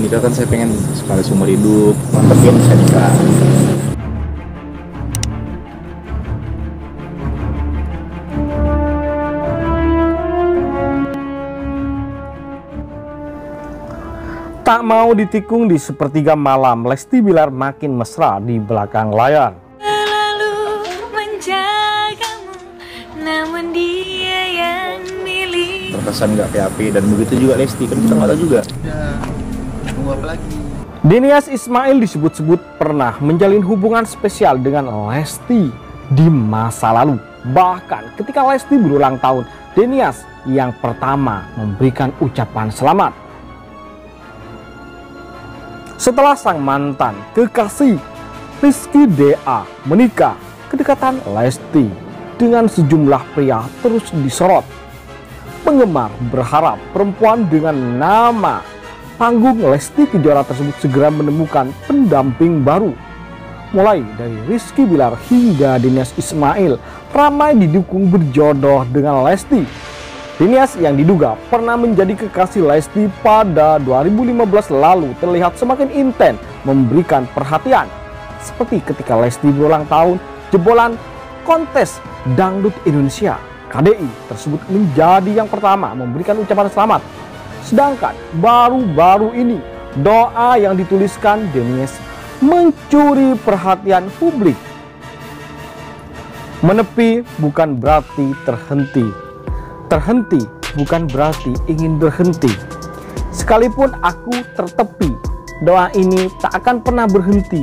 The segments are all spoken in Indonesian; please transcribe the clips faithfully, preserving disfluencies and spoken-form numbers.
nikah kan saya pengen sekali seumur hidup, mantep ya bisa nikah. Tak mau ditikung di sepertiga malam, Lesti Billar makin mesra di belakang layar. Selalu menjagamu, namun dia yang milik. Terkesan nggak P A P dan begitu juga Lesti, kan kita nggak tahu juga. Ya, tunggu apa lagi? Deniaz Ismail disebut-sebut pernah menjalin hubungan spesial dengan Lesti di masa lalu. Bahkan ketika Lesti berulang tahun, Deniaz yang pertama memberikan ucapan selamat. Setelah sang mantan kekasih Rizky D A menikah, kedekatan Lesti dengan sejumlah pria terus disorot. Penggemar berharap perempuan dengan nama panggung Lesti Kejora tersebut segera menemukan pendamping baru. Mulai dari Rizky Billar hingga Dinas Ismail ramai didukung berjodoh dengan Lesti. Deniaz yang diduga pernah menjadi kekasih Lesti pada dua ribu lima belas lalu terlihat semakin intens memberikan perhatian. Seperti ketika Lesti berulang tahun, jebolan kontes dangdut Indonesia K D I tersebut menjadi yang pertama memberikan ucapan selamat. Sedangkan baru-baru ini doa yang dituliskan Dennis mencuri perhatian publik. Menepi bukan berarti terhenti. Terhenti bukan berarti ingin berhenti. Sekalipun aku tertepi, doa ini tak akan pernah berhenti.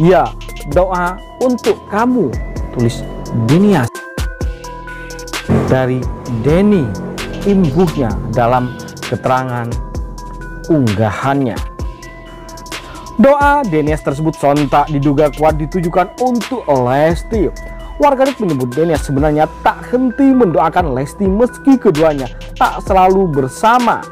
Ya, doa untuk kamu, tulis Deniaz. Dari Denny, imbuhnya dalam keterangan unggahannya. Doa Deniaz tersebut sontak diduga kuat ditujukan untuk Lesti. Warganet menyebut Dennis sebenarnya tak henti mendoakan Lesti meski keduanya tak selalu bersama.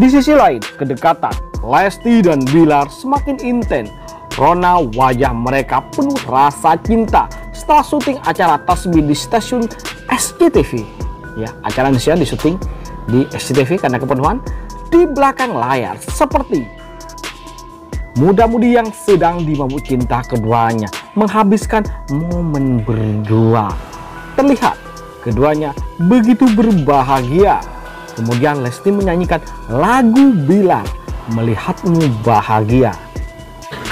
Di sisi lain, kedekatan Lesti dan Billar semakin intens. Rona wajah mereka penuh rasa cinta setelah syuting acara tasbih di stasiun S C T V. Ya, acara Indonesia disyuting di S C T V karena kepenuhan di belakang layar seperti muda-mudi yang sedang dimabuk cinta keduanya menghabiskan momen berdua. Terlihat keduanya begitu berbahagia. Kemudian Lesti menyanyikan lagu Billar, Melihatmu Bahagia.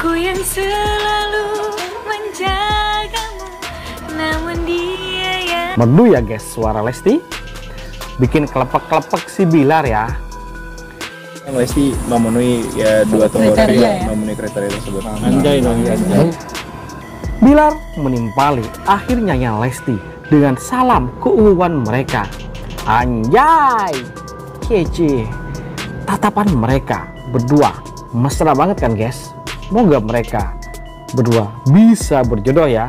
Ku yang selalu menjagamu, namun dia yang... Merdu ya guys suara Lesti. Bikin kelepek-kelepek si Billar ya. Lesti memenuhi ya dua kriteria, ya. memenuhi kriteria tersebut. Anjay dong, anjay. Billar menimpali akhir nyanyian Lesti dengan salam keuuan mereka. Anjay, kece. Tatapan mereka berdua mesra banget kan guys. Moga mereka berdua bisa berjodoh ya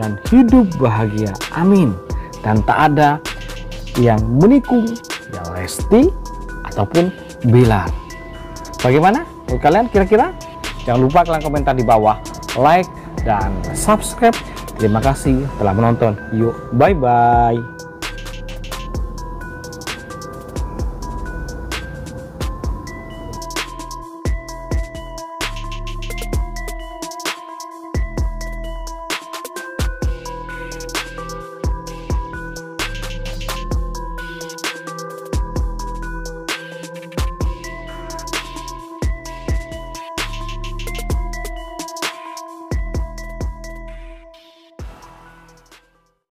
dan hidup bahagia. Amin. Dan tak ada yang menikung ya Lesti ataupun Billar. Bagaimana menurut kalian kira-kira? Jangan lupa kalian komentar di bawah, like dan subscribe. Terima kasih telah menonton. Yuk, bye-bye.